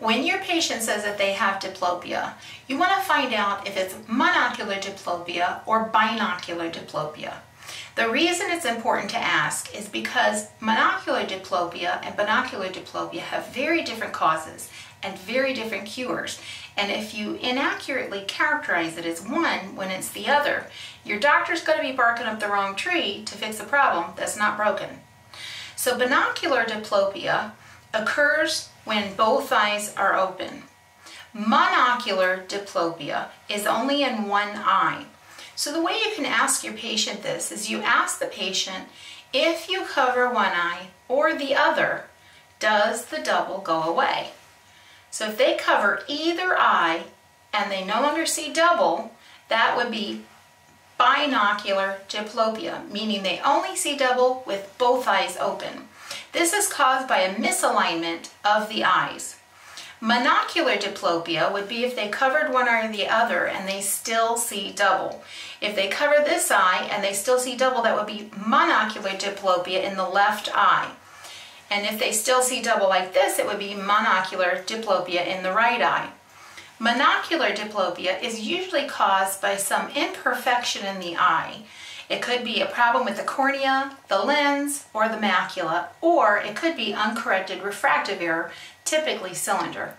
When your patient says that they have diplopia, you want to find out if it's monocular diplopia or binocular diplopia. The reason it's important to ask is because monocular diplopia and binocular diplopia have very different causes and very different cures. And if you inaccurately characterize it as one when it's the other, your doctor's going to be barking up the wrong tree to fix a problem that's not broken. So binocular diplopia occurs when both eyes are open. Monocular diplopia is only in one eye. So the way you can ask your patient this is you ask the patient, if you cover one eye or the other, does the double go away? So if they cover either eye and they no longer see double, that would be binocular diplopia, meaning they only see double with both eyes open. This is caused by a misalignment of the eyes. Monocular diplopia would be if they covered one eye or the other and they still see double. If they cover this eye and they still see double, that would be monocular diplopia in the left eye. And if they still see double like this, it would be monocular diplopia in the right eye. Monocular diplopia is usually caused by some imperfection in the eye. It could be a problem with the cornea, the lens, or the macula, or it could be uncorrected refractive error, typically cylinder.